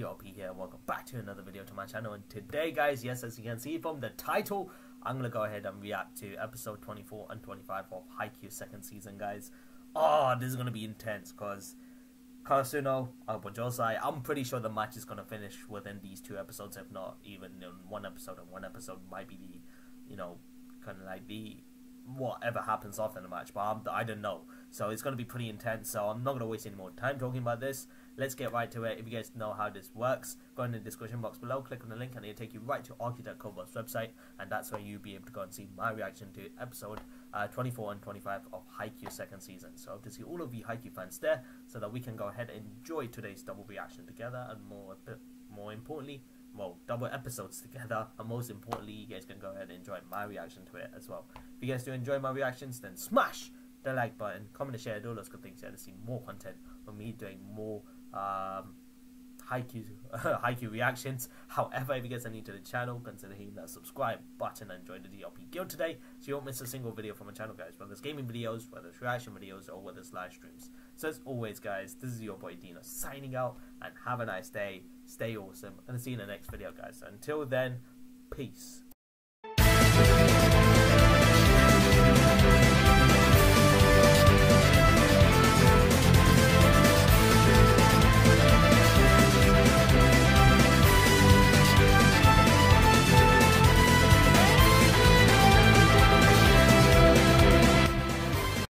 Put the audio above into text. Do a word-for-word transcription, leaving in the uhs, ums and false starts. D R P here. Welcome back to another video to my channel, and today guys, yes, as you can see from the title, I'm gonna go ahead and react to episode twenty-four and twenty-five of Haikyuu second season, guys. Oh, this is gonna be intense because Karasuno, Wajosai, I'm pretty sure the match is gonna finish within these two episodes, if not even in one episode, and one episode might be the, you know, kinda like the whatever happens after the match, but I'm, I don't know. So it's going to be pretty intense, so I'm not going to waste any more time talking about this. Let's get right to it. If you guys know how this works, go in the description box below, click on the link, and it'll take you right to ArchitectCobra's website, and that's where you'll be able to go and see my reaction to episode uh, twenty-four and twenty-five of Haikyuu second season. So I hope to see all of you Haikyuu fans there, so that we can go ahead and enjoy today's double reaction together, and more, more importantly, well, double episodes together, and most importantly, you guys can go ahead and enjoy my reaction to it as well. If you guys do enjoy my reactions, then smash the like button, comment and share, do all those good things. You to see more content from me doing more um, Haikyuu, Haikyuu reactions. However, if you guys are new to the channel, consider hitting that subscribe button and join the D R P guild today, so you won't miss a single video from my channel, guys. Whether it's gaming videos, whether it's reaction videos, or whether it's live streams. So as always, guys, this is your boy Dino signing out, and have a nice day. Stay awesome, and I'll see you in the next video, guys. Until then, peace.